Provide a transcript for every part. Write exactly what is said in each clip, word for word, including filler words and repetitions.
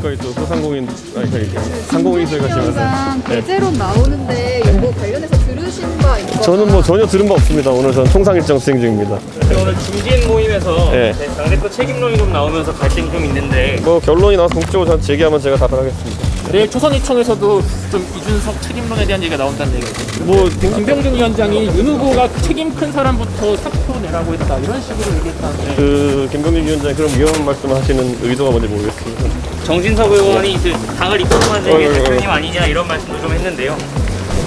거기 또 소상공인, 아니, 저기, 상공인들 가시면은. 배제로 네. 나오는데, 이거 뭐 관련해서 들으신 바 있나요? 저는 뭐 전혀 들은 바 없습니다. 오늘 저는 통상일정 수행 중입니다. 오늘 중진 모임에서 네. 네, 당대표 책임론이 좀 나오면서 갈등이 좀 있는데. 뭐 결론이 나와서 공적으로 제기하면 제가 답을 하겠습니다. 내일 초선이청에서도 좀 이준석 책임론에 대한 얘기가 나온다는 얘기죠. 뭐 김병준 위원장이 윤 후보가 책임 큰 사람부터 사표 내라고 했다 이런 식으로 얘기했다는데 그 김병준 위원장이 그런 위험한 말씀하시는 의도가 뭔지 모르겠습니다. 정진석 의원이 그 당을 이끌어가는 게 어, 대표님 아니냐 이런 말씀도 좀 했는데요.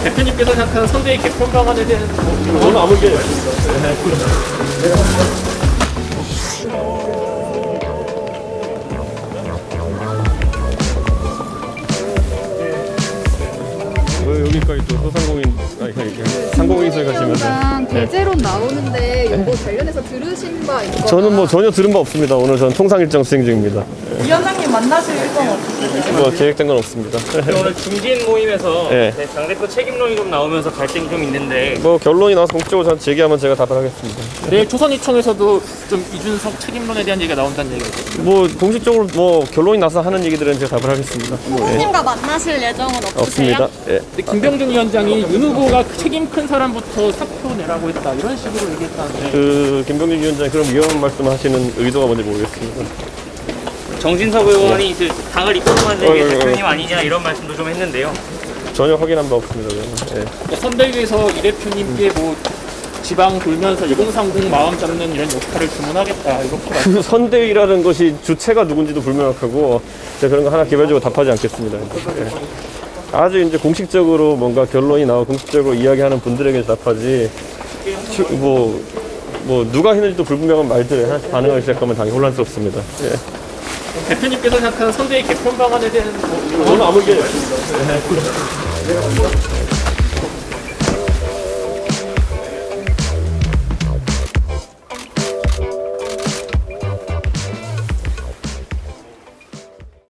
대표님께서 생각하는 선대의 개편 방안에 대해서 뭐 저는 아무 얘기 없습니다. 여기까지 또 소상공인, 아니, 상공인설 가시면서. 대제론 나오는데, 이거 네. 관련해서 들으신 바 있거나? 저는 뭐 전혀 들은 바 없습니다. 오늘 저는 통상일정 수행 중입니다. 위원장님 만나실 일정 없으세요? 뭐 계획된 건 없습니다. 오늘 중진 모임에서 네. 네, 당대표 책임론이 좀 나오면서 갈등이 좀 있는데. 뭐 결론이 나와서 공적으로 제기하면 제가 답을 하겠습니다. 내일 초선이청에서도 좀 이준석 책임론에 대한 얘기가 나온다는 얘기죠. 뭐 공식적으로 뭐 결론이 나서 하는 얘기들은 제가 답을 하겠습니다. 선생님과 뭐, 예. 만나실 예정은 없으세요? 없습니다. 예. 김병준 위원장이 윤 후보가 책임 큰 사람부터 사표 내라고 했다 이런 식으로 얘기했다는데 그 김병준 위원장이 그런 위험한 말씀하시는 의도가 뭔지 모르겠습니다. 정진석 의원이 그 당을 이끌어가는 게 어, 대표님 어, 어. 아니냐 이런 말씀도 좀 했는데요. 전혀 확인한 바 없습니다. 네. 선대위에서 이 대표님께 뭐 지방 돌면서 이공삼공 마음 잡는 이런 역할을 주문하겠다 이렇게 선대위라는 것이 주체가 누군지도 불명확하고 제가 그런 거 하나 개별적으로 답하지 않겠습니다. 네. 아주 이제 공식적으로 뭔가 결론이 나와 공식적으로 이야기하는 분들에게 답하지 뭐, 뭐 누가 했는지도 불분명한 말들에 하나씩 반응을 시작하면 당연히 혼란스럽습니다. 예. 대표님께서 생각하는 선대의 개편 방안에 대한 뭐 저는 아무 얘기 없습니다.